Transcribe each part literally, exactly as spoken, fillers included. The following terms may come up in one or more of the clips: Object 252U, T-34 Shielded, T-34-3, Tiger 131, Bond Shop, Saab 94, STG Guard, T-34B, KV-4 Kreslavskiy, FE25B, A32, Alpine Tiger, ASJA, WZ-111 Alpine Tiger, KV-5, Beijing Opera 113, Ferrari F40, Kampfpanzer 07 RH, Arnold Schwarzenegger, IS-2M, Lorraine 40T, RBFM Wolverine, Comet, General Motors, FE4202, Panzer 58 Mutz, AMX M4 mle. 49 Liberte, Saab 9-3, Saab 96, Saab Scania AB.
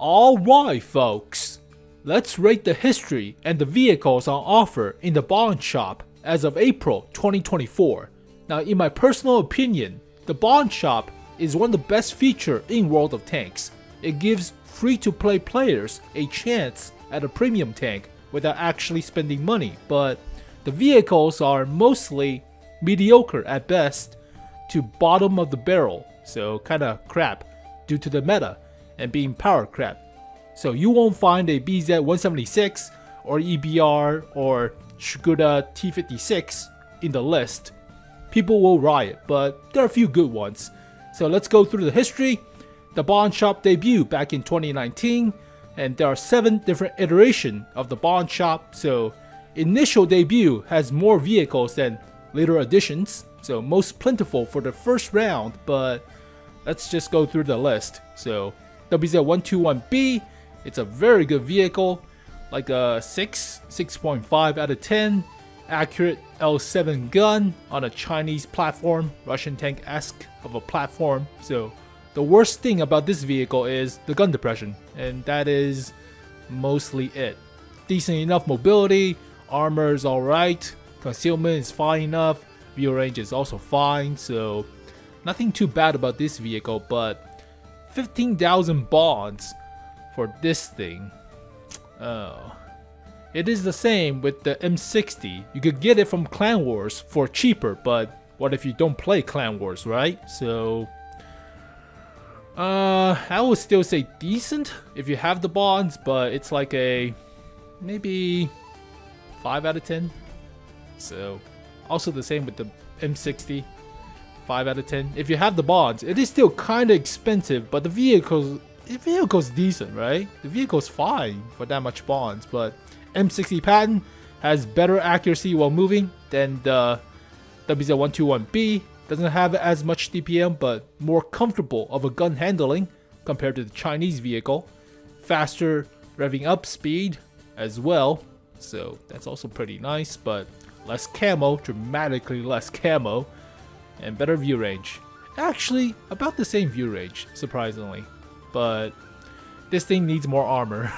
Alright folks, let's rate the history and the vehicles on offer in the Bond Shop as of April twenty twenty-four. Now in my personal opinion, the Bond Shop is one of the best features in World of Tanks. It gives free-to-play players a chance at a premium tank without actually spending money, but the vehicles are mostly mediocre at best to bottom of the barrel, so kinda crap due to the meta and being power crap. So you won't find a B Z one seventy-six or E B R or Skoda T fifty-six in the list. People will riot, but there are a few good ones. So let's go through the history. The Bond Shop debuted back in twenty nineteen, and there are seven different iterations of the Bond Shop, so initial debut has more vehicles than later additions, so most plentiful for the first round, but let's just go through the list. So W Z one twenty-one B, it's a very good vehicle, like a six, six point five out of ten, accurate L seven gun on a Chinese platform, Russian tank-esque of a platform. So the worst thing about this vehicle is the gun depression, and that is mostly it. Decent enough mobility, armor is alright, concealment is fine enough, view range is also fine, so nothing too bad about this vehicle, but fifteen thousand bonds for this thing. Oh. It is the same with the M sixty. You could get it from Clan Wars for cheaper, but what if you don't play Clan Wars, right? So uh, I would still say decent if you have the bonds, but it's like a maybe five out of ten. So also the same with the M sixty, five out of ten. If you have the bonds, it is still kind of expensive, but the vehicle's, the vehicle's decent, right? The vehicle's fine for that much bonds, but M sixty Patton has better accuracy while moving than the W Z one twenty-one B. Doesn't have as much D P M, but more comfortable of a gun handling compared to the Chinese vehicle. Faster revving up speed as well, so that's also pretty nice, but less camo, dramatically less camo, and better view range. Actually, about the same view range, surprisingly, but this thing needs more armor.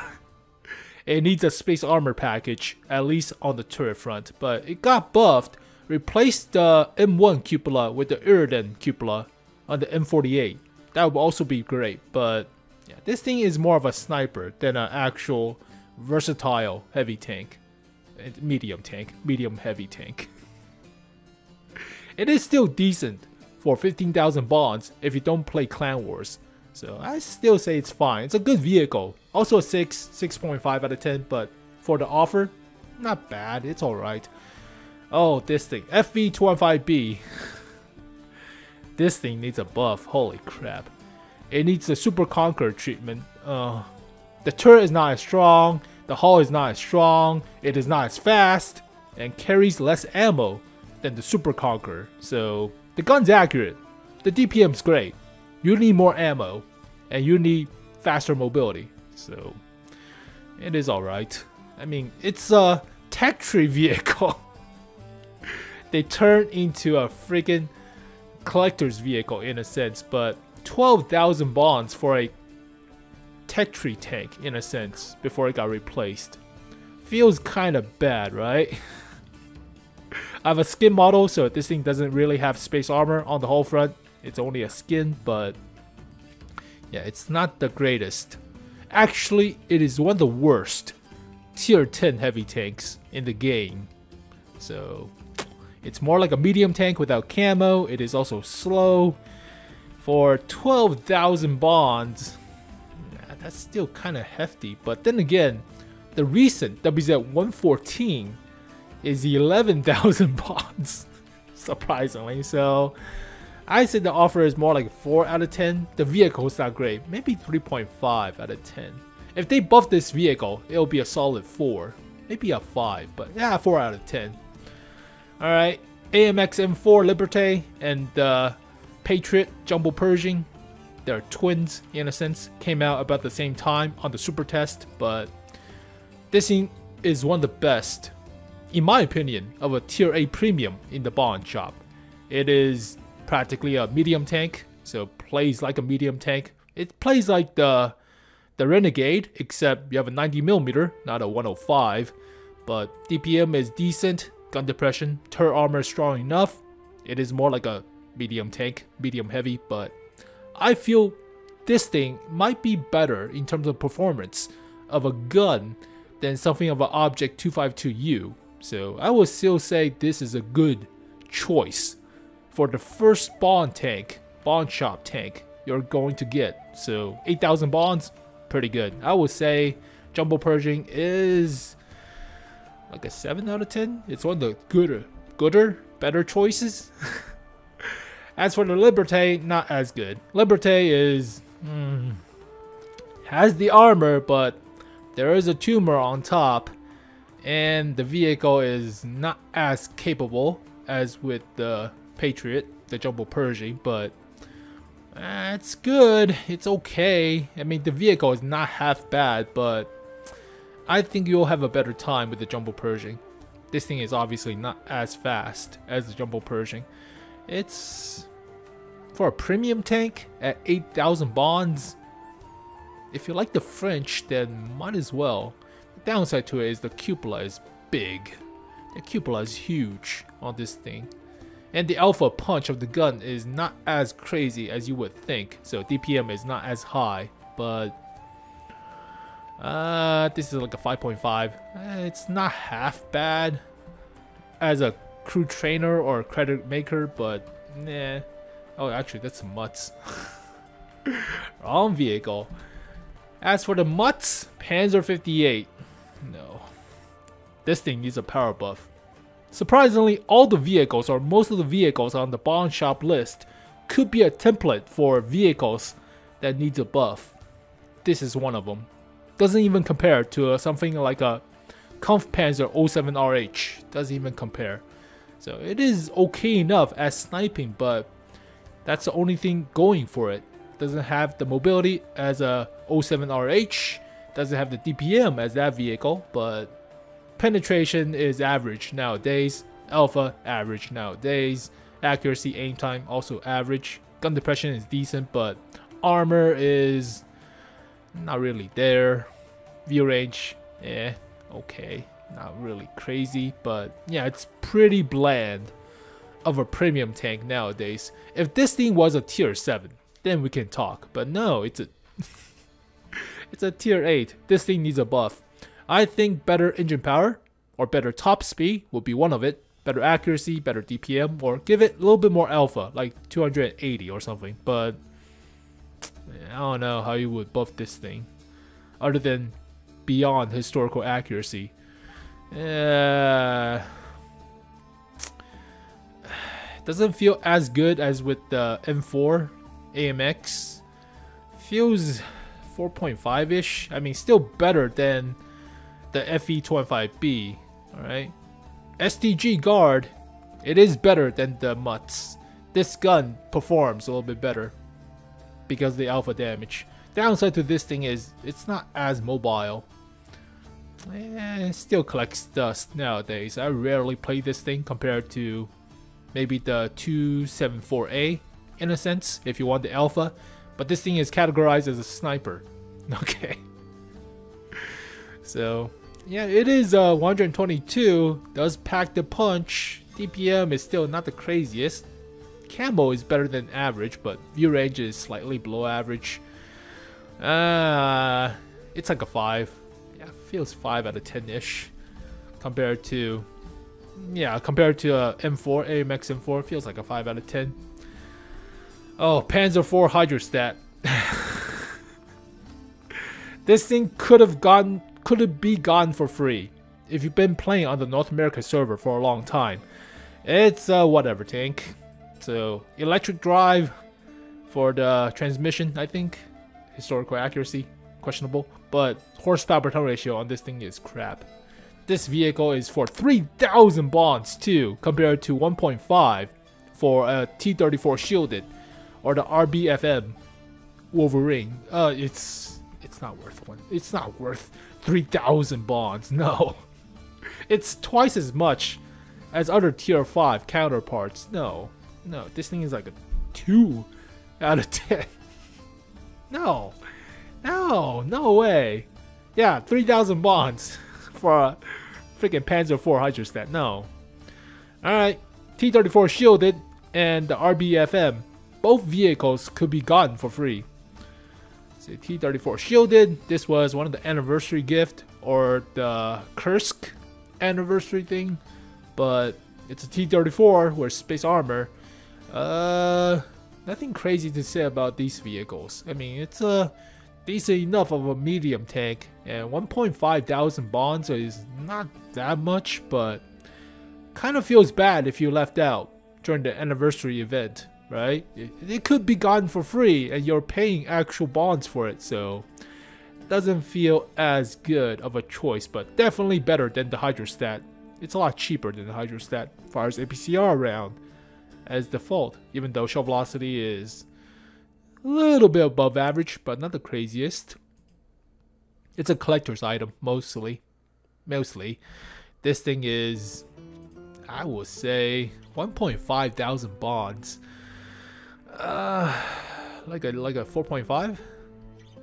It needs a space armor package, at least on the turret front, but it got buffed, replaced the M one cupola with the Iridan cupola on the M forty-eight. That would also be great, but yeah, this thing is more of a sniper than an actual versatile heavy tank. Medium tank, medium heavy tank. It is still decent for fifteen thousand bonds if you don't play Clan Wars. So I still say it's fine. It's a good vehicle. Also a six, six point five out of ten, but for the offer, not bad. It's alright. Oh, this thing. F V two fifteen B. This thing needs a buff. Holy crap. It needs the Super Conqueror treatment. Uh, the turret is not as strong. The hull is not as strong. It is not as fast. And carries less ammo than the Super Conqueror. So the gun's accurate. The D P M's great. You need more ammo, and you need faster mobility, so it is alright. I mean, it's a tech tree vehicle. They turn into a freaking collector's vehicle in a sense, but twelve thousand bonds for a tech tree tank in a sense before it got replaced. Feels kinda bad, right? I have a skin model, so this thing doesn't really have space armor on the whole front. It's only a skin, but yeah, it's not the greatest. Actually, it is one of the worst tier ten heavy tanks in the game. So it's more like a medium tank without camo. It is also slow. For twelve thousand bonds, nah, that's still kind of hefty. But then again, the recent W Z one fourteen is eleven thousand bonds, surprisingly. So I said the offer is more like four out of ten. The vehicle is not great, maybe three point five out of ten. If they buff this vehicle, it'll be a solid four, maybe a five, but yeah, four out of ten. Alright, A M X M four Liberte and uh, Patriot Jumbo Pershing, they're twins in a sense, came out about the same time on the super test, but this thing is one of the best, in my opinion, of a tier eight premium in the Bond Shop. It is practically a medium tank, so plays like a medium tank. It plays like the the Renegade, except you have a ninety millimeter, not a one oh five, but D P M is decent, gun depression, turret armor is strong enough. It is more like a medium tank, medium heavy, but I feel this thing might be better in terms of performance of a gun than something of an Object two fifty-two U. So I would still say this is a good choice for the first Bond tank, Bond Shop tank you're going to get. So eight thousand bonds, pretty good. I would say Jumbo Pershing is like a seven out of ten. It's one of the gooder, gooder, better choices. As for the Liberte, not as good. Liberte is mm, has the armor, but there is a tumor on top, and the vehicle is not as capable as with the Patriot, the Jumbo Pershing, but uh, it's good, it's okay. I mean, the vehicle is not half bad, but I think you'll have a better time with the Jumbo Pershing. This thing is obviously not as fast as the Jumbo Pershing. It's for a premium tank at eight thousand bonds. If you like the French, then might as well. The downside to it is the cupola is big. The cupola is huge on this thing. And the alpha punch of the gun is not as crazy as you would think. So D P M is not as high. But uh, this is like a five point five. It's not half bad as a crew trainer or a credit maker, but nah. Oh, actually, that's a Mutz. Wrong vehicle. As for the Mutz, Panzer fifty-eight, no. This thing needs a power buff. Surprisingly, all the vehicles, or most of the vehicles on the Bond Shop list, could be a template for vehicles that needs a buff. This is one of them. Doesn't even compare to something like a Kampfpanzer oh seven R H. Doesn't even compare. So it is okay enough as sniping, but that's the only thing going for it. Doesn't have the mobility as a oh seven R H, doesn't have the D P M as that vehicle, but penetration is average nowadays, alpha average nowadays, accuracy aim time also average, gun depression is decent, but armor is not really there, view range, eh, okay, not really crazy, but yeah, it's pretty bland of a premium tank nowadays. If this thing was a tier seven, then we can talk, but no, it's a it's a tier eight. This thing needs a buff. I think better engine power or better top speed would be one of it, better accuracy, better D P M, or give it a little bit more alpha, like two hundred eighty or something, but I don't know how you would buff this thing other than beyond historical accuracy. uh, It doesn't feel as good as with the M four A M X. Feels four point five ish. I mean, still better than the F E twenty-five B. Alright. S D G guard. It is better than the Mutz. This gun performs a little bit better because of the alpha damage. Downside to this thing is it's not as mobile. Eh, it still collects dust nowadays. I rarely play this thing compared to maybe the two seventy-four A. In a sense, if you want the alpha, but this thing is categorized as a sniper. Okay. So, yeah, it is uh, one twenty-two, does pack the punch, D P M is still not the craziest, camo is better than average, but view range is slightly below average. Uh, it's like a five, yeah, feels five out of ten ish, compared to, yeah, compared to uh, M four, A M X M four, feels like a five out of ten. Oh, Panzer four hydrostat. This thing could have gone, could have be gone for free if you've been playing on the North America server for a long time. It's a whatever tank. So electric drive for the transmission, I think. Historical accuracy, questionable. But horsepower ton ratio on this thing is crap. This vehicle is for three thousand bonds too, compared to one point five for a T thirty-four Shielded. Or the R B F M Wolverine. Uh, it's it's not worth one. It's not worth three thousand bonds. No, it's twice as much as other tier five counterparts. No, no, this thing is like a two out of ten. No, No, no way. Yeah, three thousand bonds for a freaking Panzer four hydrostat. No. Alright, T thirty-four Shielded and the R B F M. Both vehicles could be gotten for free. So T thirty-four Shielded, this was one of the anniversary gift or the Kursk anniversary thing. But it's a T thirty-four with space armor. Uh, nothing crazy to say about these vehicles. I mean, it's a decent enough of a medium tank, and one point five thousand bonds is not that much, but kind of feels bad if you left out during the anniversary event, right? It, it could be gotten for free, and you're paying actual bonds for it, so it doesn't feel as good of a choice, but definitely better than the hydrostat. It's a lot cheaper than the hydrostat, fires A P C R round as default, even though shell velocity is a little bit above average, but not the craziest. It's a collector's item, mostly. Mostly. This thing is, I will say, one point five thousand bonds. Uh, like a like a four point five?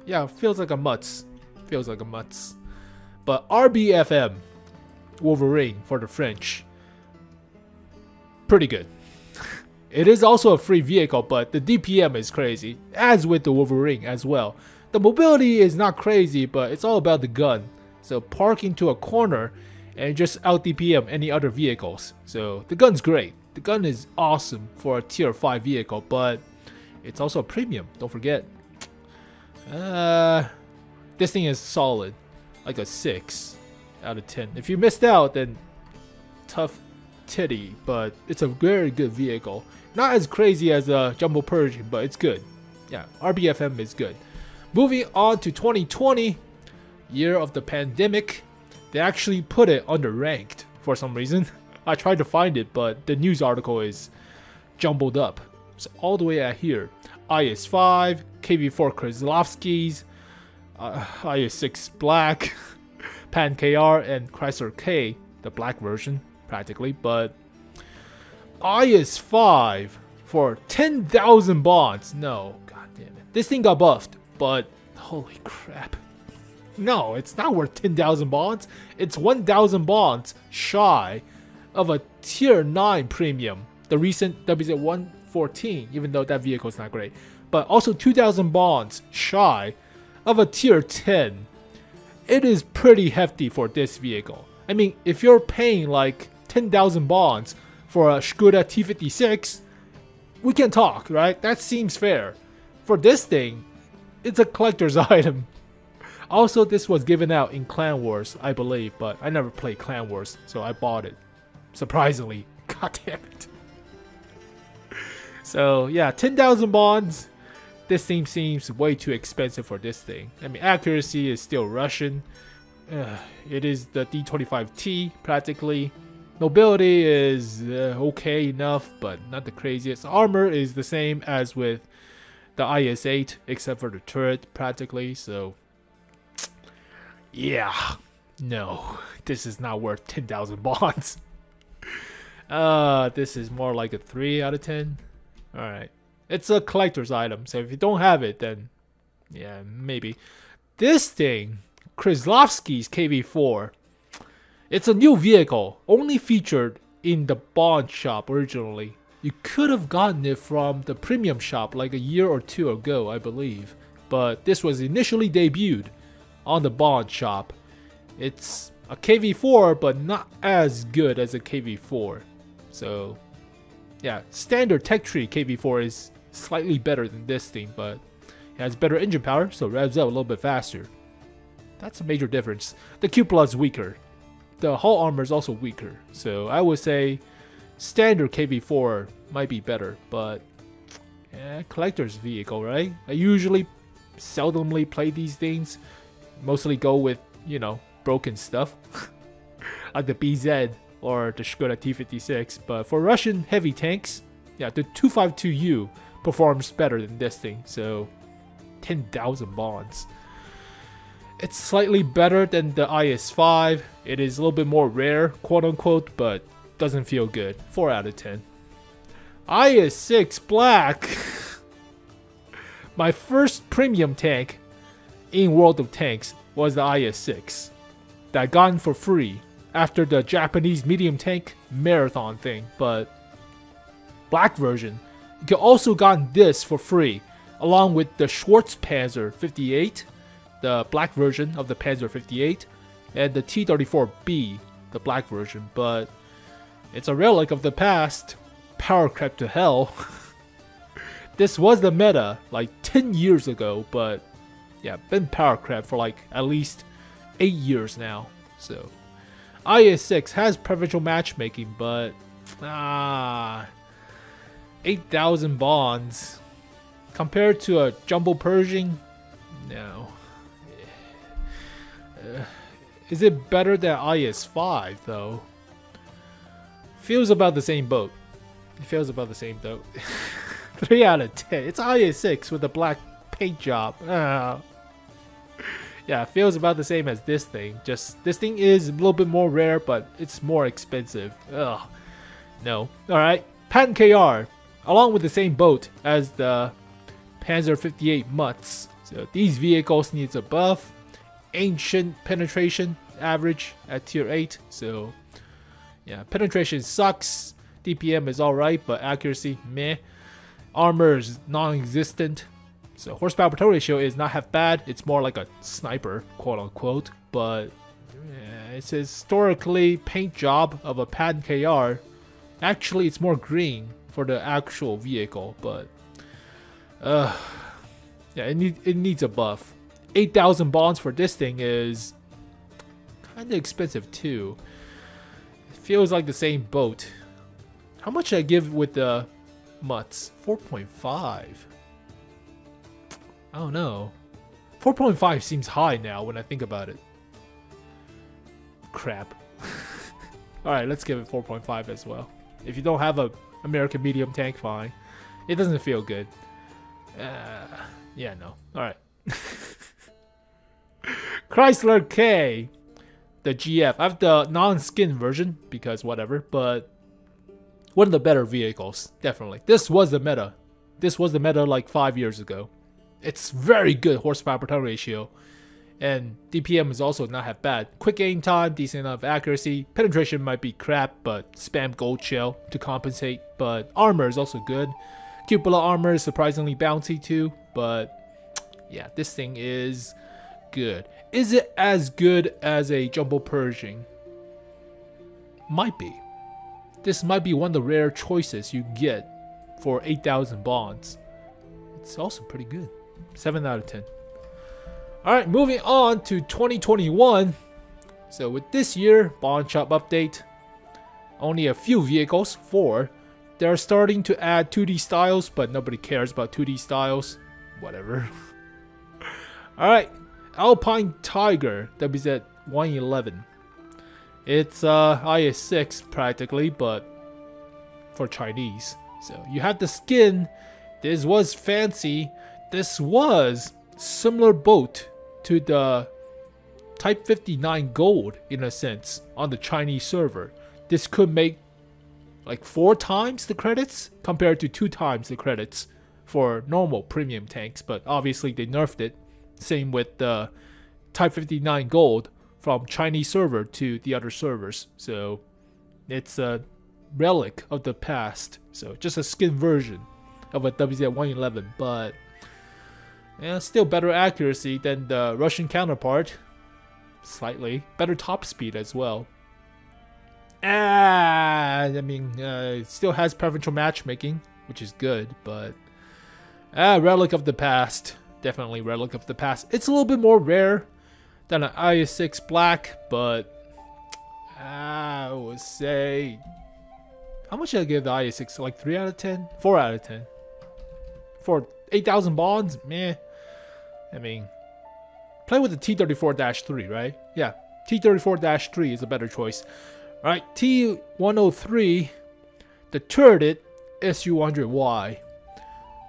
Yeah, feels like a Mutz. Feels like a Mutz. But R B F M, Wolverine for the French. Pretty good. It is also a free vehicle, but the D P M is crazy, as with the Wolverine as well. The mobility is not crazy, but it's all about the gun. So park into a corner and just out D P M any other vehicles. So the gun's great. The gun is awesome for a tier five vehicle, but it's also a premium, don't forget. Uh, this thing is solid, like a six out of ten. If you missed out, then tough titty, but it's a very good vehicle. Not as crazy as a Jumbo Pershing, but it's good. Yeah, R B F M is good. Moving on to twenty twenty, year of the pandemic. They actually put it under ranked for some reason. I tried to find it, but the news article is jumbled up. So all the way out here, I S five, K V four Kreslavskiy, uh, I S six Black, Pan K R, and Chrysler K, the black version practically, but I S five for ten thousand bonds. No, god damn it. This thing got buffed, but holy crap. No, it's not worth ten thousand bonds. It's one thousand bonds shy of a tier nine premium, the recent W Z one fourteen, even though that vehicle is not great, but also two thousand bonds shy of a tier ten. It is pretty hefty for this vehicle. I mean, if you're paying like ten thousand bonds for a Skoda T fifty-six, we can talk, right? That seems fair. For this thing, it's a collector's item. Also, this was given out in Clan Wars, I believe, but I never played Clan Wars, so I bought it. Surprisingly. God damn it. So, yeah, ten thousand bonds. This thing seems way too expensive for this thing. I mean, accuracy is still Russian. Uh, it is the D twenty-five T, practically. Mobility is uh, okay enough, but not the craziest. Armor is the same as with the I S eight, except for the turret, practically. So, yeah. No, this is not worth ten thousand bonds. Uh, this is more like a three out of ten. Alright. It's a collector's item, so if you don't have it, then yeah, maybe. This thing, Kreslavskiy's K V four, it's a new vehicle, only featured in the Bond Shop originally. You could have gotten it from the Premium Shop like a year or two ago, I believe, but this was initially debuted on the Bond Shop. It's a K V four, but not as good as a K V four. So, yeah, standard tech tree K V four is slightly better than this thing, but it has better engine power, so revs up a little bit faster. That's a major difference. The cupola is weaker. The hull armor is also weaker. So I would say standard K V four might be better, but eh, collector's vehicle, right? I usually seldomly play these things. Mostly go with, you know, broken stuff. Like the B Z or the Skoda T fifty-six. But for Russian heavy tanks, yeah, the two fifty-two U performs better than this thing. So ten thousand bonds. It's slightly better than the I S five. It is a little bit more rare, quote unquote, but doesn't feel good. four out of ten. I S six Black. My first premium tank. in World of Tanks was the I S six that got in for free after the Japanese medium tank marathon thing, but black version. You could also gotten this for free along with the Schwarz Panzer fifty-eight, the black version of the Panzer fifty-eight, and the T thirty-four B, the black version, but it's a relic of the past. Power crept to hell. This was the meta like ten years ago, but yeah, been power crept for like at least eight years now. So I S six has preferential matchmaking, but ah, eight thousand bonds compared to a Jumbo Pershing? No. Uh, is it better than I S five though? Feels about the same boat. It feels about the same boat. three out of ten. It's I S six with a black paint job. Uh, yeah, it feels about the same as this thing. Just this thing is a little bit more rare, but it's more expensive. Ugh. No. Alright. Pan-K R. Along with the same boat as the Panzer fifty-eight Mutz. So these vehicles needs a buff. Ancient penetration average at tier eight. So yeah, penetration sucks. D P M is alright, but accuracy, meh. Armor is non-existent. So horsepower per tow ratio is not half bad. It's more like a sniper, quote unquote. But yeah, it's historically paint job of a Pan-K R. Actually, it's more green for the actual vehicle, but uh, yeah, it, need, it needs a buff. eight thousand bonds for this thing is kind of expensive too. It feels like the same boat. How much did I give with the Mutz? four point five. I don't know. four point five seems high now when I think about it. Crap. Alright, let's give it four point five as well. If you don't have a American medium tank, fine. It doesn't feel good. Uh, yeah, no. Alright. Chrysler K, the G F. I have the non-skin version because whatever, but one of the better vehicles, definitely. This was the meta. This was the meta like five years ago. It's very good horsepower per ton ratio. And D P M is also not half bad. Quick aim time, decent enough accuracy. Penetration might be crap, but spam gold shell to compensate. But armor is also good. Cupola armor is surprisingly bouncy too. But yeah, this thing is good. Is it as good as a Jumbo Pershing? Might be. This might be one of the rare choices you get for eight thousand bonds. It's also pretty good. seven out of ten. Alright, moving on to twenty twenty-one. So with this year, Bond Shop update, only a few vehicles, four. They're starting to add two D styles, but nobody cares about two D styles. Whatever. Alright, Alpine Tiger, W Z one eleven. It's uh, I S six practically, but for Chinese. So you have the skin. This was fancy. This was similar boat to the Type fifty-nine Gold in a sense on the Chinese server. This could make like four times the credits compared to two times the credits for normal premium tanks, but obviously they nerfed it. Same with the Type fifty-nine Gold from Chinese server to the other servers. So it's a relic of the past. So just a skin version of a W Z one eleven, but yeah, still better accuracy than the Russian counterpart. Slightly. Better top speed as well. Ah, I mean, uh, it still has preferential matchmaking, which is good, but ah, relic of the past. Definitely relic of the past. It's a little bit more rare than an I S six Black, but I would say, how much did I give the I S six? Like three out of ten? four out of ten. For eight thousand bonds? Meh. I mean, play with the T thirty-four dash three, right? Yeah, T thirty-four dash three is a better choice. Alright, T one oh three, the turreted S U one hundred Y.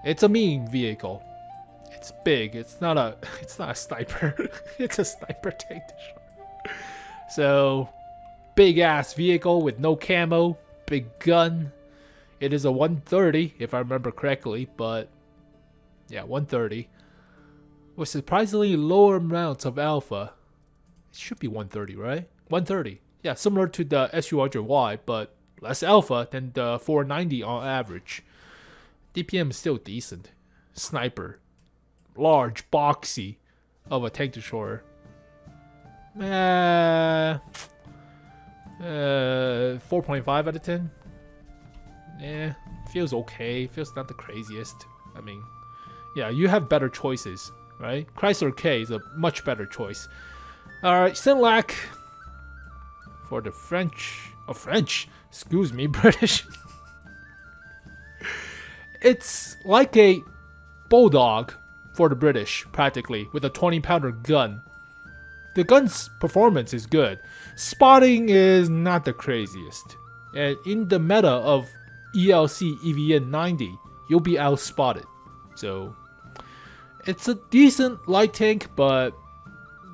It's a mean vehicle. It's big. It's not a. It's not a sniper. It's a sniper tank. So, big ass vehicle with no camo, big gun. It is a one thirty if I remember correctly, but yeah, one thirty. with surprisingly lower amounts of alpha. It should be one thirty, right? one thirty. Yeah, similar to the S U one hundred Y, but less alpha than the four ninety on average. D P M is still decent. Sniper. Large, boxy of a tank destroyer. Uh, uh, four point five out of ten. Yeah, feels okay. Feels not the craziest. I mean, yeah, you have better choices, right? Chrysler K is a much better choice. Alright, Senlac. For the French... Oh, French! Excuse me, British. It's like a bulldog for the British, practically, with a twenty pounder gun. The gun's performance is good. Spotting is not the craziest. And in the meta of E L C E V N ninety, you'll be outspotted. So, it's a decent light tank, but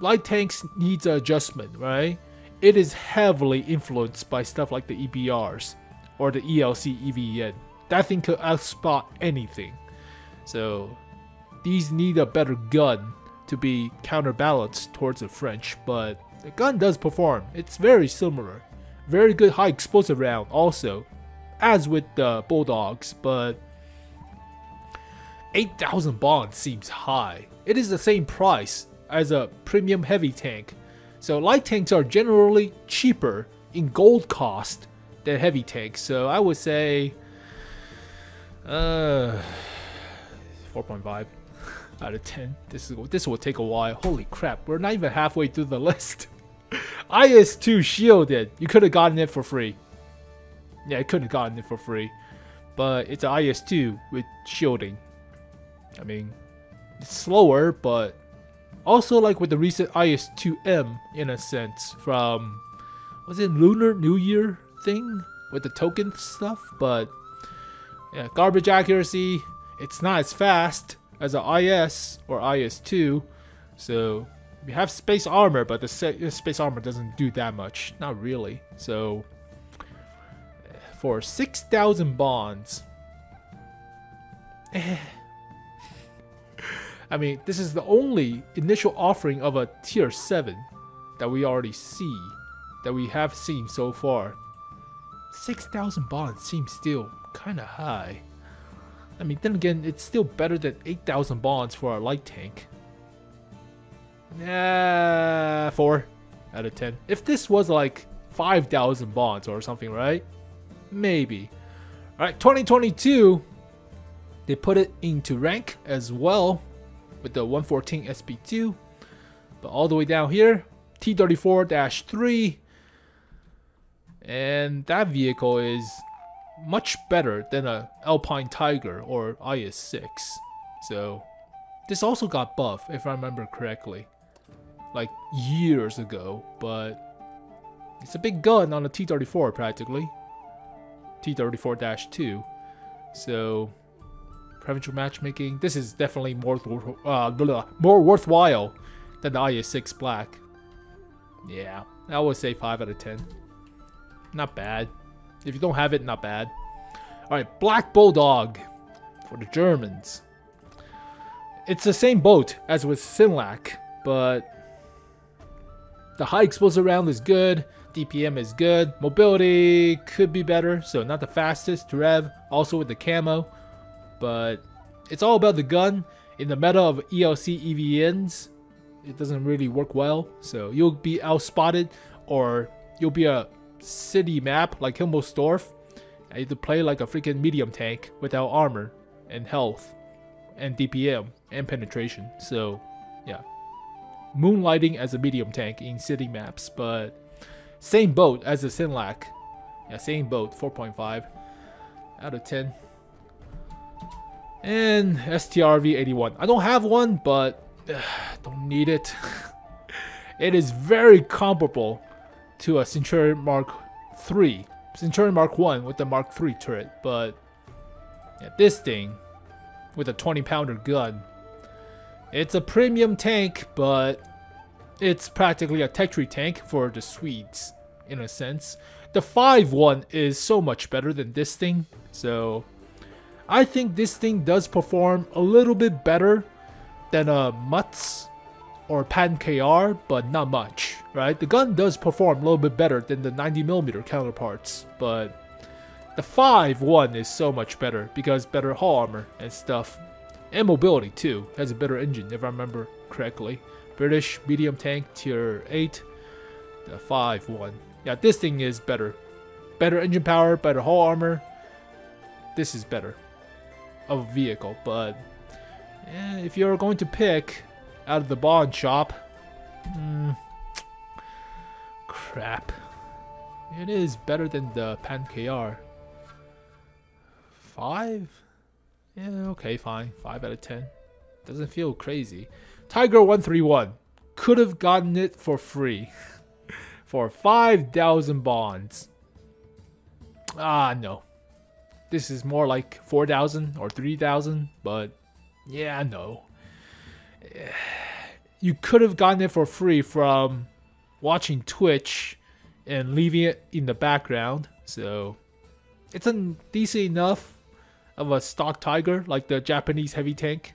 light tanks needs adjustment, right? It is heavily influenced by stuff like the E B Rs or the E L C E V N. That thing could outspot anything. So, these need a better gun to be counterbalanced towards the French, but the gun does perform. It's very similar. Very good high explosive round also, as with the Bulldogs, but eight thousand bond seems high. It is the same price as a premium heavy tank, so light tanks are generally cheaper in gold cost than heavy tanks, so I would say uh, four point five. Out of ten. This is this will take a while. Holy crap, we're not even halfway through the list. I S two Shielded. You could have gotten it for free. Yeah, I could have gotten it for free. But it's an I S two with shielding. I mean, it's slower, but also like with the recent I S two M in a sense from, was it Lunar New Year thing? With the token stuff, but yeah, garbage accuracy. It's not as fast as an I S or I S two, so we have space armor, but the space armor doesn't do that much, not really. So for six thousand bonds, eh. I mean, this is the only initial offering of a tier seven that we already see, that we have seen so far. six thousand bonds seems still kinda high. I mean, then again, it's still better than eight thousand bonds for a light tank. Nah, four out of ten. If this was like five thousand bonds or something, right? Maybe. Alright, twenty twenty-two, they put it into rank as well with the one fourteen S P two. But all the way down here, T thirty-four three. And that vehicle is much better than a Alpine Tiger or I S six. So this also got buffed, if I remember correctly, like years ago, but it's a big gun on a T thirty-four practically. T thirty-four two. So preferential matchmaking, this is definitely more th uh, blah, more worthwhile than the I S six Black. Yeah, I would say five out of ten. Not bad. If you don't have it, not bad. Alright, Black Bulldog for the Germans. It's the same boat as with Senlac, but the high explosive round is good, D P M is good, mobility could be better, so not the fastest to rev, also with the camo, but it's all about the gun. In the meta of E L C E V Ns, it doesn't really work well, so you'll be outspotted, or you'll be a city map like Himmelsdorf. I need to play like a freaking medium tank without armor and health and D P M and penetration. So yeah, moonlighting as a medium tank in city maps, but same boat as the Senlac. Yeah, same boat. Four point five out of ten. And S T R V eighty-one, I don't have one, but uh, don't need it. It is very comparable to a Centurion Mark three, Centurion Mark one with the Mark three turret, but yeah, this thing with a twenty pounder gun, it's a premium tank, but it's practically a tech tree tank for the Swedes in a sense. The five one is so much better than this thing, so I think this thing does perform a little bit better than a Mutz or Pan K R, but not much, right? The gun does perform a little bit better than the ninety millimeter counterparts, but the five one is so much better because better hull armor and stuff. And mobility too, has a better engine if I remember correctly. British medium tank tier eight, the five one. Yeah, this thing is better. Better engine power, better hull armor. This is better of a vehicle, but eh, if you're going to pick out of the Bond Shop, mm, crap. It is better than the Pan K R. Five? Yeah, okay, fine. five out of ten. Doesn't feel crazy. Tiger one thirty-one. Could have gotten it for free. For five thousand bonds. Ah, no. This is more like four thousand or three thousand, but yeah, no. You could have gotten it for free from watching Twitch and leaving it in the background. So it's a decent enough of a stock Tiger, like the Japanese heavy tank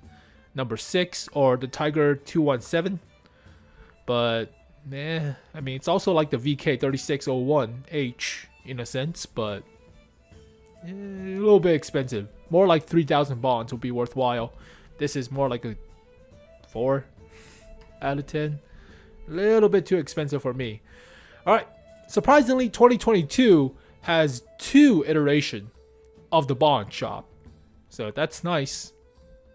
number six or the Tiger two one seven, but eh, I mean, it's also like the V K thirty-six oh one H in a sense, but eh, a little bit expensive. More like three thousand bonds would be worthwhile. This is more like a four out of ten. A little bit too expensive for me. Alright, surprisingly, twenty twenty-two has two iterations of the Bond Shop, so that's nice.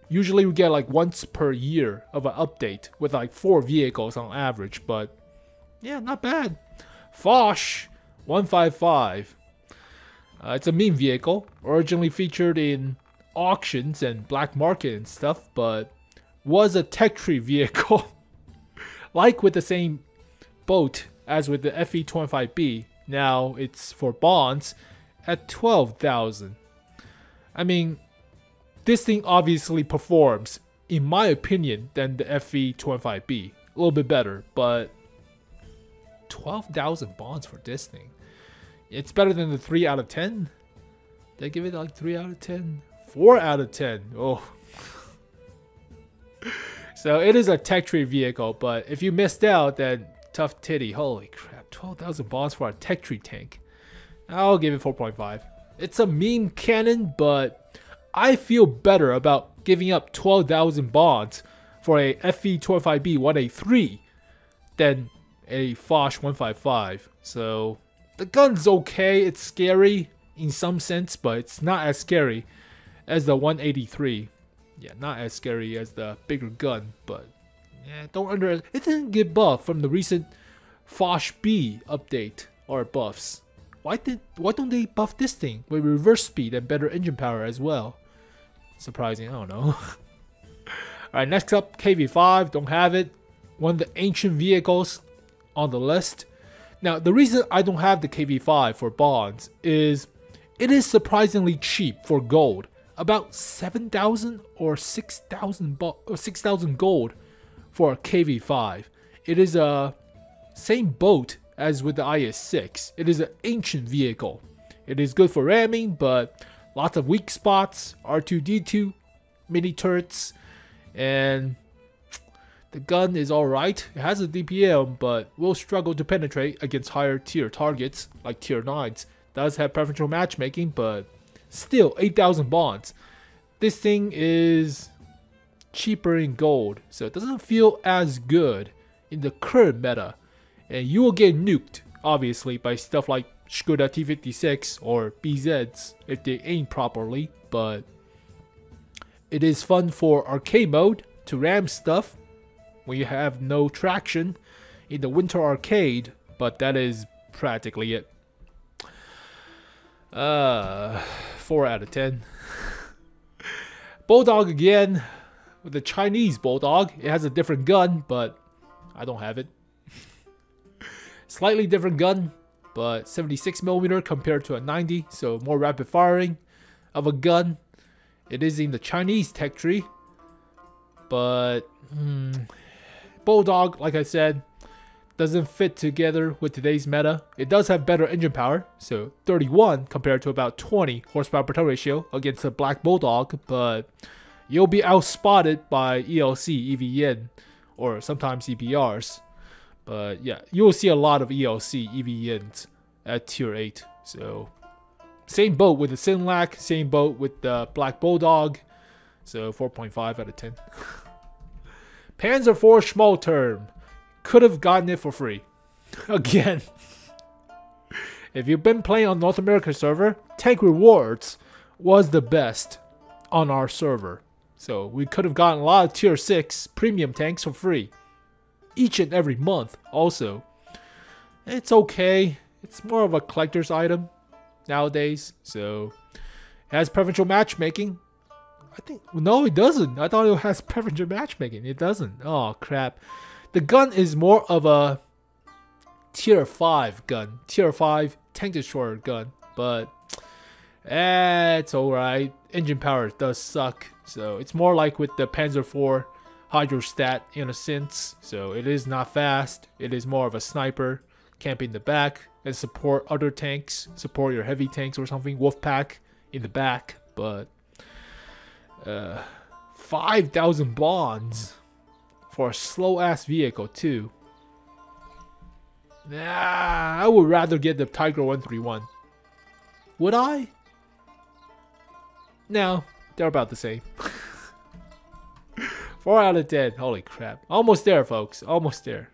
Usually we get like once per year of an update with like four vehicles on average, but yeah, not bad. Foch one fifty-five, uh, it's a meme vehicle originally featured in auctions and black market and stuff, but was a tech tree vehicle like with the same boat as with the F E twenty-five B. Now it's for bonds at twelve thousand. I mean, this thing obviously performs, in my opinion, than the F E twenty-five B. A little bit better, but twelve thousand bonds for this thing. It's better than the three out of ten. Did I give it like three out of ten? four out of ten. Oh. So it is a tech tree vehicle, but if you missed out, then tough titty. Holy crap, twelve thousand bonds for a tech tree tank. I'll give it four point five. It's a meme cannon, but I feel better about giving up twelve thousand bonds for a F E twenty-five B one eighty-three than a Foch one fifty-five. So the gun's okay, it's scary in some sense, but it's not as scary as the one eighty-three. Yeah, not as scary as the bigger gun, but yeah, don't under it. Didn't get buffed from the recent Foch B update or buffs. Why did why don't they buff this thing with reverse speed and better engine power as well? Surprising, I don't know. Alright, next up, K V five, don't have it. One of the ancient vehicles on the list. Now, the reason I don't have the K V five for bonds is it is surprisingly cheap for gold. About seven thousand or six thousand six thousand gold for a K V five. It is a same boat as with the I S six. It is an ancient vehicle. It is good for ramming, but lots of weak spots, R two D two, mini turrets, and the gun is alright. It has a D P M, but will struggle to penetrate against higher tier targets, like tier nines. Does have preferential matchmaking, but still eight thousand bonds. This thing is cheaper in gold, so it doesn't feel as good in the current meta. And you will get nuked, obviously, by stuff like Skoda T fifty-six or B Zs if they aim properly, but it is fun for arcade mode to ram stuff when you have no traction in the winter arcade, but that is practically it. Uh, four out of ten. Bulldog again, with the Chinese Bulldog. It has a different gun, but I don't have it. Slightly different gun, but seventy-six millimeter compared to a ninety, so more rapid firing of a gun. It is in the Chinese tech tree, but hmm, Bulldog, like I said, doesn't fit together with today's meta. It does have better engine power, so thirty-one compared to about twenty horsepower per ton ratio against the Black Bulldog, but you'll be outspotted by E L C, E V N, or sometimes E B Rs. But yeah, you'll see a lot of E L C, E V Ns at tier eight. So same boat with the Senlac, same boat with the Black Bulldog. So four point five out of ten. Panzer four Schmalturm. Could have gotten it for free. Again. If you've been playing on North America server, Tank Rewards was the best on our server. So we could have gotten a lot of tier six premium tanks for free. Each and every month also. It's okay. It's more of a collector's item nowadays. So it has preferential matchmaking. I think, no, it doesn't. I thought it has preferential matchmaking. It doesn't. Oh, crap. The gun is more of a tier five gun. Tier five tank destroyer gun. But eh, it's alright. Engine power does suck. So it's more like with the Panzer four hydrostat in a sense. So it is not fast. It is more of a sniper. Camping in the back and support other tanks. Support your heavy tanks or something. Wolfpack in the back. But Uh, five thousand bonds for a slow-ass vehicle, too. Nah, I would rather get the Tiger one thirty-one. Would I? No, they're about the same. four out of ten. Holy crap. Almost there, folks. Almost there.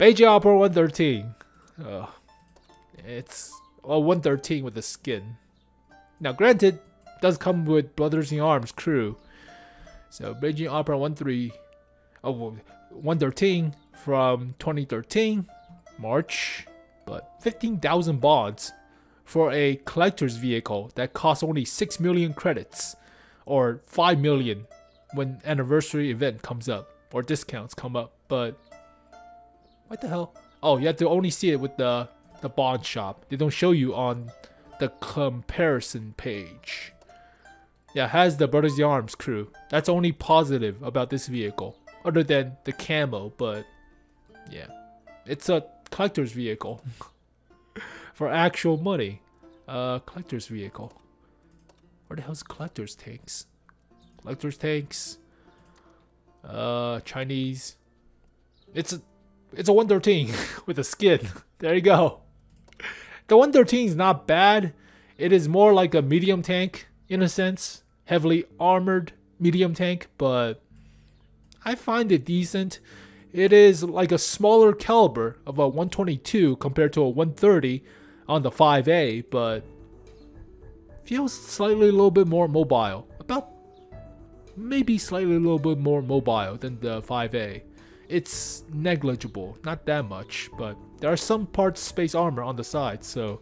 Beige Opera one thirteen. Oh, it's a one thirteen with a skin. Now, granted, does come with Brothers in Arms crew. So Beijing Opera one thirteen from twenty thirteen March, but fifteen thousand bonds for a collector's vehicle that costs only six million credits or five million when anniversary event comes up or discounts come up. But what the hell? Oh, you have to only see it with the the Bond Shop. They don't show you on the comparison page. Yeah, it has the Brothers in Arms crew. That's only positive about this vehicle. Other than the camo, but yeah. It's a collector's vehicle. For actual money. Uh, collector's vehicle. Where the hell's collector's tanks? Collector's tanks. Uh, Chinese. It's a, it's a one thirteen with a skin. There you go. The one thirteen is not bad. It is more like a medium tank. In a sense, heavily armored medium tank, but I find it decent. It is like a smaller caliber of a one twenty-two compared to a one thirty on the five A, but feels slightly a little bit more mobile. About maybe slightly a little bit more mobile than the five A. It's negligible, not that much, but there are some parts space armor on the side, so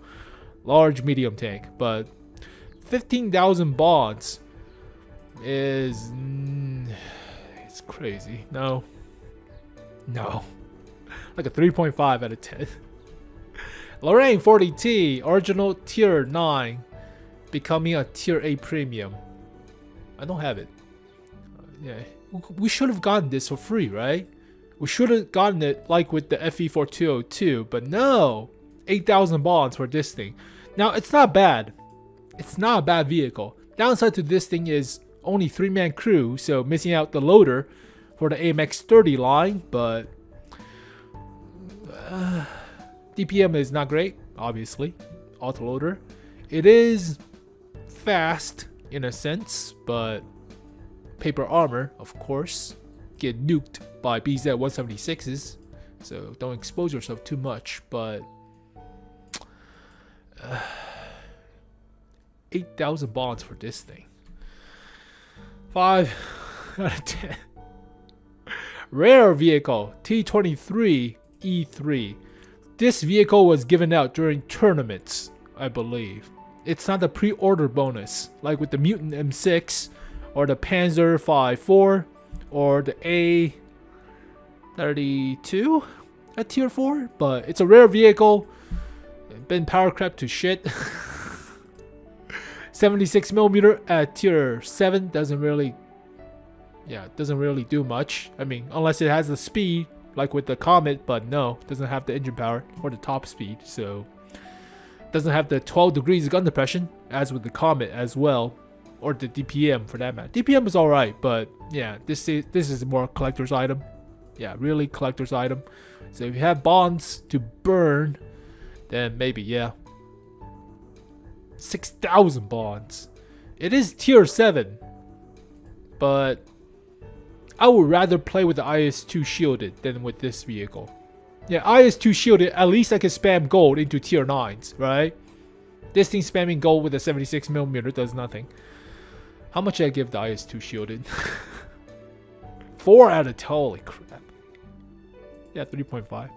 large medium tank, but fifteen thousand bonds is, mm, it's crazy. No, no, like a three point five out of ten. Lorraine forty T, original tier nine, becoming a tier eight premium. I don't have it. Uh, yeah, we should have gotten this for free, right? We should have gotten it like with the F E forty-two oh two, but no, eight thousand bonds for this thing. Now, it's not bad. It's not a bad vehicle. Downside to this thing is only three man crew, so missing out the loader for the A M X thirty line, but uh, D P M is not great, obviously. Autoloader. It is fast in a sense, but paper armor, of course, get nuked by B Z one seventy-sixes, so don't expose yourself too much, but Uh, eight thousand bonds for this thing. five out of ten. Rare vehicle, T twenty-three E three. This vehicle was given out during tournaments, I believe. It's not the pre-order bonus, like with the Mutant M six, or the Panzer five four, or the A thirty-two at tier four, but it's a rare vehicle. Been power crap to shit. seventy-six millimeter at tier seven doesn't really, yeah, doesn't really do much. I mean, unless it has the speed, like with the Comet, but no, doesn't have the engine power or the top speed, so doesn't have the twelve degrees gun depression, as with the Comet as well. or the D P M for that matter. D P M is alright, but yeah, this is this is more collector's item. Yeah, really collector's item. So if you have bonds to burn, then maybe, yeah. six thousand bonds. It is tier seven. But I would rather play with the I S two Shielded than with this vehicle. Yeah, I S two Shielded, at least I can spam gold into tier nines, right? This thing spamming gold with a seventy-six millimeter does nothing. How much did I give the I S two Shielded? four out of ten. Holy crap. Yeah, three point five.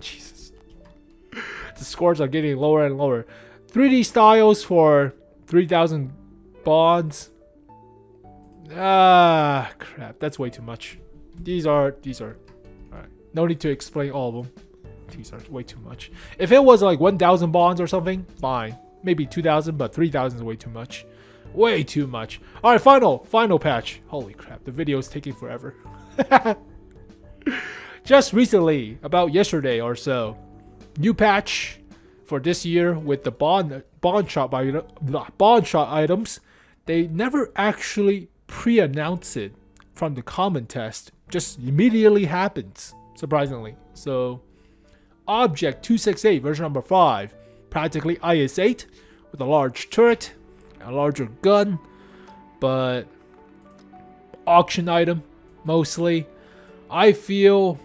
Jesus. The scores are getting lower and lower. three D styles for three thousand bonds. Ah, crap. That's way too much. These are... These are... Alright. No need to explain all of them. These are way too much. If it was like one thousand bonds or something, fine. Maybe two thousand, but three thousand is way too much. Way too much. Alright, final. Final patch. Holy crap. The video is taking forever. Just recently, about yesterday or so, new patch for this year with the bond, bond, shop, bond shop items. They never actually... pre-announce it from the common test, just immediately happens, surprisingly. So Object two sixty-eight version number five, practically I S eight with a large turret, a larger gun, but auction item mostly. I feel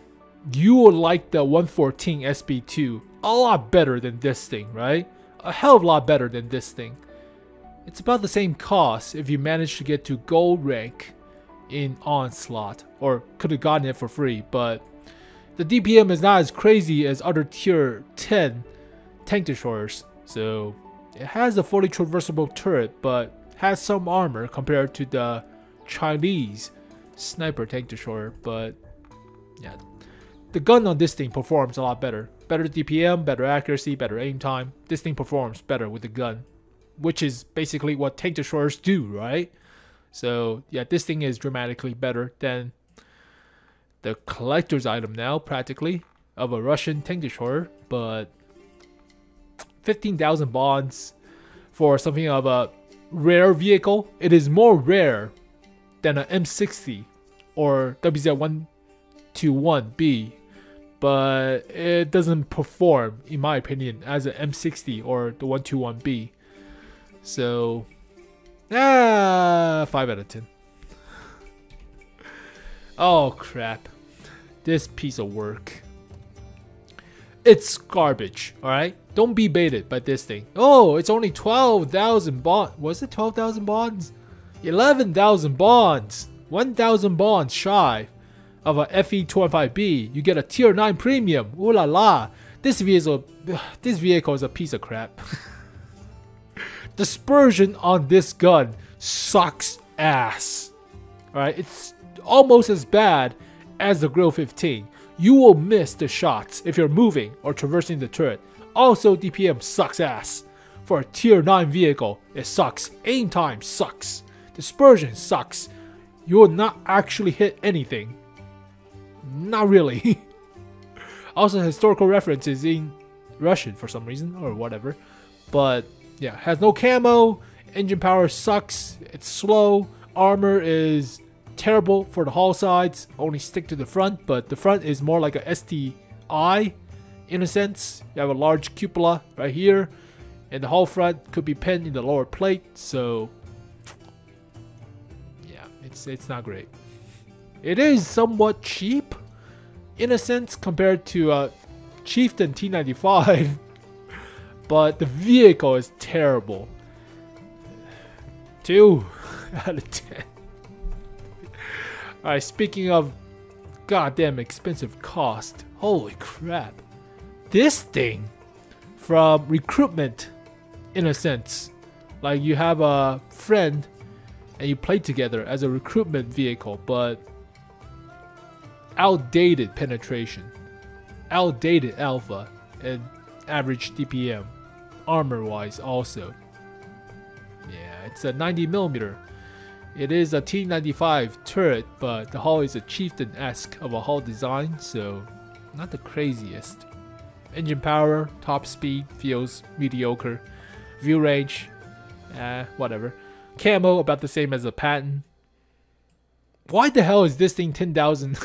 you will like the one fourteen S B two a lot better than this thing, right? A hell of a lot better than this thing. It's about the same cost if you manage to get to gold rank in Onslaught, or could have gotten it for free, but the D P M is not as crazy as other tier ten tank destroyers. So it has a fully traversable turret, but has some armor compared to the Chinese sniper tank destroyer. But yeah, the gun on this thing performs a lot better. Better D P M, better accuracy, better aim time. This thing performs better with the gun, which is basically what tank destroyers do, right? So yeah, this thing is dramatically better than the collector's item now, practically, of a Russian tank destroyer. But fifteen thousand bonds for something of a rare vehicle. It is more rare than an M sixty or W Z one twenty-one B, but it doesn't perform, in my opinion, as an M sixty or the one twenty-one B. So, ah, five out of ten. Oh, crap. This piece of work. It's garbage, alright? Don't be baited by this thing. Oh, it's only twelve thousand bonds. Was it twelve thousand bonds? eleven thousand bonds. one thousand bonds shy of a F E twenty-five B. You get a tier nine premium. Ooh la la. This vehicle, this vehicle is a piece of crap. Dispersion on this gun sucks ass. Alright, it's almost as bad as the Grill fifteen. You will miss the shots if you're moving or traversing the turret. Also, D P M sucks ass. For a tier nine vehicle, it sucks. Aim time sucks. Dispersion sucks. You will not actually hit anything. Not really. Also, historical reference is in Russian for some reason, or whatever. But... yeah, has no camo, engine power sucks, it's slow, armor is terrible for the hull sides, only stick to the front, but the front is more like a S T I in a sense. You have a large cupola right here, and the hull front could be pinned in the lower plate, so yeah, it's, it's not great. It is somewhat cheap, in a sense, compared to uh, Chieftain T ninety-five. But the vehicle is terrible. two out of ten. Alright, speaking of goddamn expensive cost. Holy crap. This thing from recruitment, in a sense. Like you have a friend and you play together as a recruitment vehicle. But outdated penetration. Outdated alpha. And average D P M. Armor wise also. Yeah, it's a ninety millimeter. It is a T ninety-five turret, but the hull is a Chieftain-esque of a hull design, so not the craziest. Engine power, top speed feels mediocre. View range, eh, whatever. Camo, about the same as the Patton. Why the hell is this thing ten thousand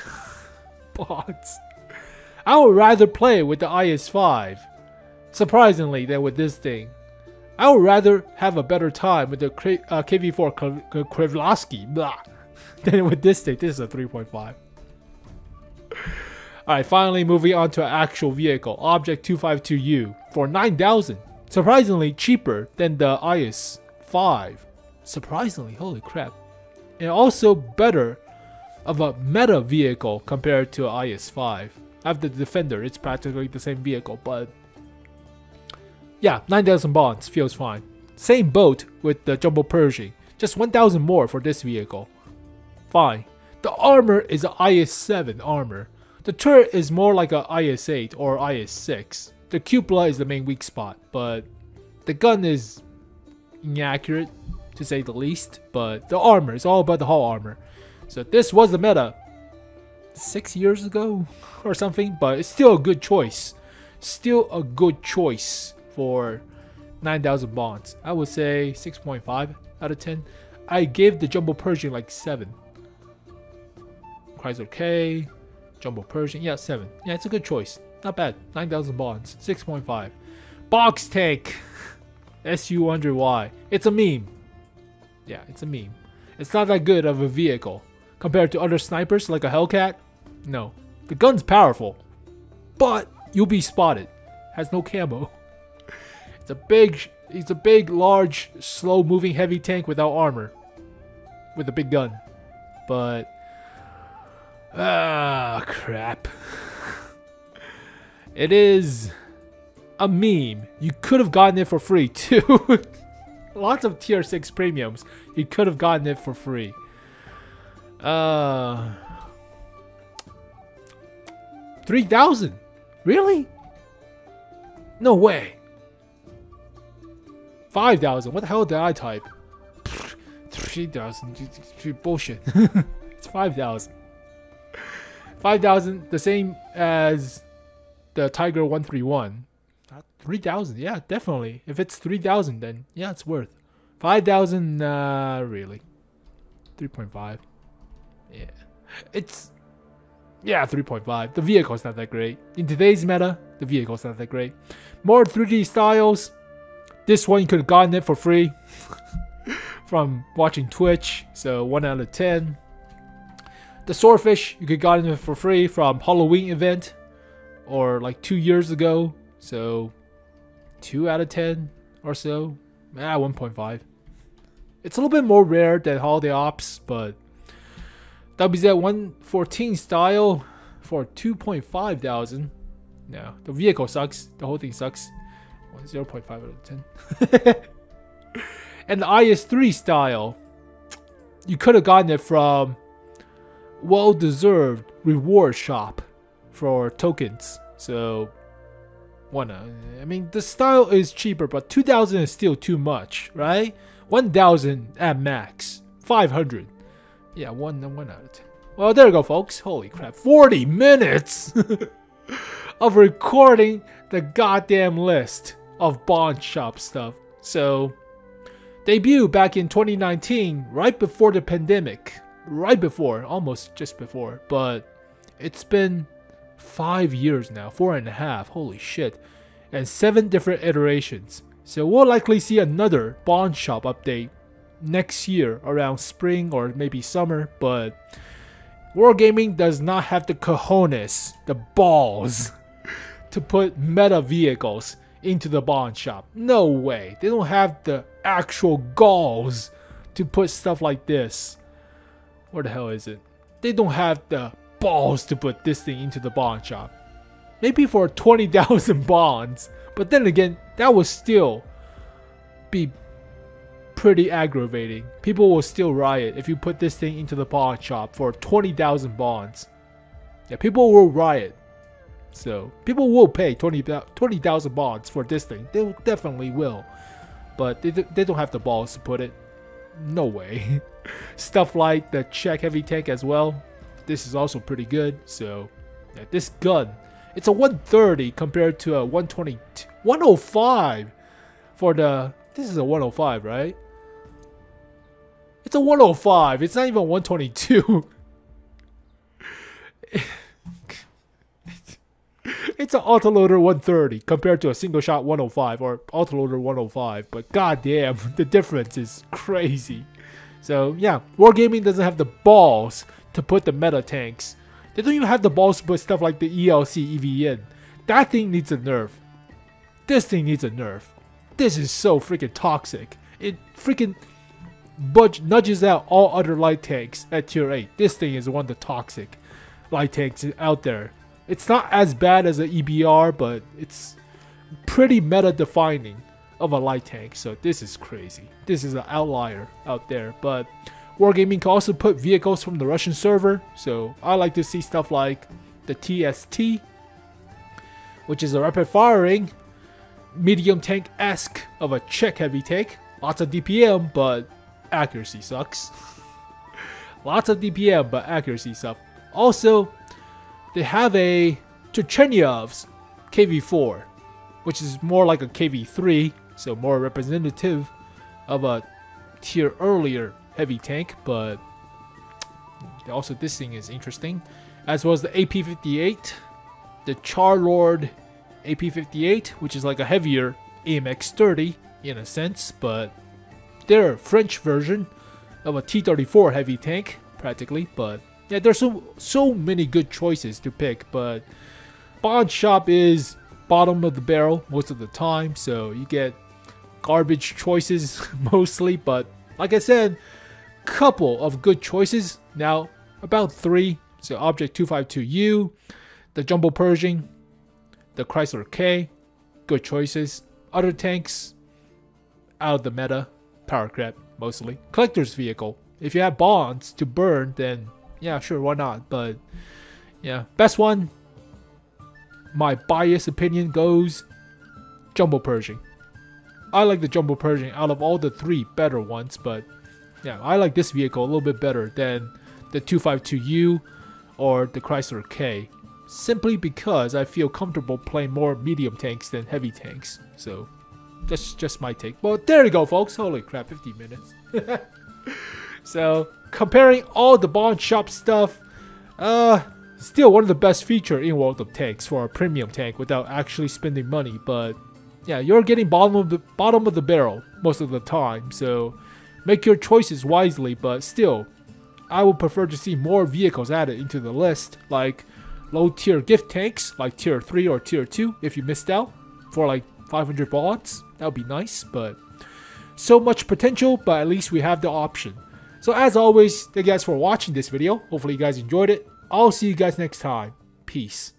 pods? I would rather play with the I S five, surprisingly, than with this thing. I would rather have a better time with the uh, K V four Kreslavskiy blah, than with this thing. This is a three point five. Alright, finally moving on to an actual vehicle, Object two fifty-two U for nine thousand. Surprisingly cheaper than the I S five. Surprisingly, holy crap. And also better of a meta vehicle compared to I S five. After the Defender, it's practically the same vehicle, but yeah, nine thousand bonds feels fine. Same boat with the Jumbo Pershing, just one thousand more for this vehicle. Fine. The armor is an I S seven armor. The turret is more like a I S eight or I S six. The cupola is the main weak spot, but the gun is inaccurate to say the least. But the armor is all about the hull armor. So this was the meta six years ago or something, but it's still a good choice. Still a good choice for nine thousand bonds. I would say six point five out of ten. I gave the Jumbo Pershing like seven. Chrysler K Jumbo Pershing, yeah, seven. Yeah, it's a good choice. Not bad. nine thousand bonds, six point five. Box tank, S U one hundred Y. It's a meme. Yeah, it's a meme. It's not that good of a vehicle compared to other snipers like a Hellcat. No, the gun's powerful, but you'll be spotted. Has no camo. It's a big, it's a big, large, slow-moving heavy tank without armor, with a big gun, but. Ah, crap. It is a meme. You could have gotten it for free too. Lots of tier six premiums. You could have gotten it for free. Uh, three thousand? Really? No way. five thousand. What the hell did I type? three thousand. Bullshit. It's five thousand. five thousand, the same as the Tiger one thirty-one. three thousand, yeah, definitely. If it's three thousand, then yeah, it's worth. five thousand, uh, really. three point five. Yeah. It's, yeah, three point five. The vehicle's not that great. In today's meta, the vehicle's not that great. More three D styles. This one, you could have gotten it for free from watching Twitch. So, one out of ten. The Swordfish, you could got it for free from Halloween event or like two years ago. So two out of ten or so. Ah, one point five. It's a little bit more rare than Holiday Ops, but W Z one fourteen style for two point five thousand. No, the vehicle sucks. The whole thing sucks. zero point five out of ten. And the I S three style, you could have gotten it from well-deserved reward shop for tokens. So one, I mean, the style is cheaper, but two thousand is still too much, right? one thousand at max, five hundred. Yeah, one, one out of ten. Well, there you go, folks. Holy crap, forty minutes of recording the goddamn list of Bond Shop stuff. So debut back in twenty nineteen, right before the pandemic. Right before, almost just before, but it's been five years now, four and a half, holy shit, and seven different iterations. So we'll likely see another Bond Shop update next year around spring or maybe summer, but Wargaming does not have the cojones, the balls, to put meta vehicles into the Bond Shop. No way. They don't have the actual galls to put stuff like this. Where the hell is it? They don't have the balls to put this thing into the Bond Shop. Maybe for twenty thousand bonds. But then again, that will still be pretty aggravating. People will still riot if you put this thing into the Bond Shop for twenty thousand bonds. Yeah, people will riot. So, people will pay twenty thousand bonds for this thing. They definitely will. But they, they don't have the balls to put it. No way. Stuff like the Czech heavy tank as well. This is also pretty good. So yeah, this gun, it's a one thirty compared to a one twenty, one oh five for the, this is a one oh five, right? It's a one oh five. It's not even one twenty-two. It's an autoloader one thirty compared to a single shot one oh five or autoloader one oh five. But goddamn, the difference is crazy. So yeah, Wargaming doesn't have the balls to put the meta tanks. They don't even have the balls to put stuff like the E L C E V E N. That thing needs a nerf. This thing needs a nerf. This is so freaking toxic. It freaking budge nudges out all other light tanks at tier eight. This thing is one of the toxic light tanks out there. It's not as bad as an E B R, but it's pretty meta defining of a light tank. So this is crazy. This is an outlier out there. But Wargaming can also put vehicles from the Russian server. So I like to see stuff like the T S T, which is a rapid firing medium tank-esque of a Czech heavy tank. Lots of D P M, but accuracy sucks. Lots of D P M, but accuracy sucks. Also, they have a Turchenyov's K V four, which is more like a K V three, so more representative of a tier earlier heavy tank. But also this thing is interesting, as well as the A P fifty-eight, the Charlord A P fifty-eight, which is like a heavier A M X thirty in a sense, but they're a French version of a T thirty-four heavy tank practically. But yeah, there's so so many good choices to pick, but Bond Shop is bottom of the barrel most of the time, so you get garbage choices mostly. But like I said, couple of good choices now, about three. So Object two fifty-two U, the Jumbo Pershing, the Chrysler K, good choices. Other tanks, out of the meta, power crap mostly. Collector's vehicle, if you have bonds to burn, then yeah, sure, why not? But yeah, best one, my biased opinion goes Jumbo Pershing. I like the Jumbo Pershing out of all the three better ones, but yeah, I like this vehicle a little bit better than the two fifty-two U or the Chrysler K, simply because I feel comfortable playing more medium tanks than heavy tanks. So that's just my take. Well, there you go, folks. Holy crap, fifty minutes. So comparing all the Bond Shop stuff, uh, still one of the best feature in World of Tanks for a premium tank without actually spending money. But yeah, you're getting bottom of the bottom of the barrel most of the time, so make your choices wisely. But still, I would prefer to see more vehicles added into the list, like low tier gift tanks, like tier three or tier two if you missed out, for like five hundred bonds. That would be nice. But so much potential, but at least we have the option. So as always, thank you guys for watching this video. Hopefully you guys enjoyed it. I'll see you guys next time. Peace.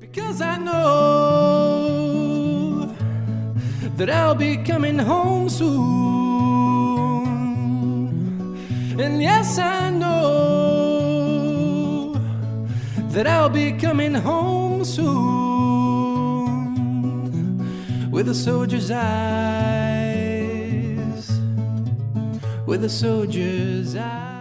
Because I know that I'll be coming home soon. And yes, I know that I'll be coming home soon. With a soldier's eyes. With a soldier's eye.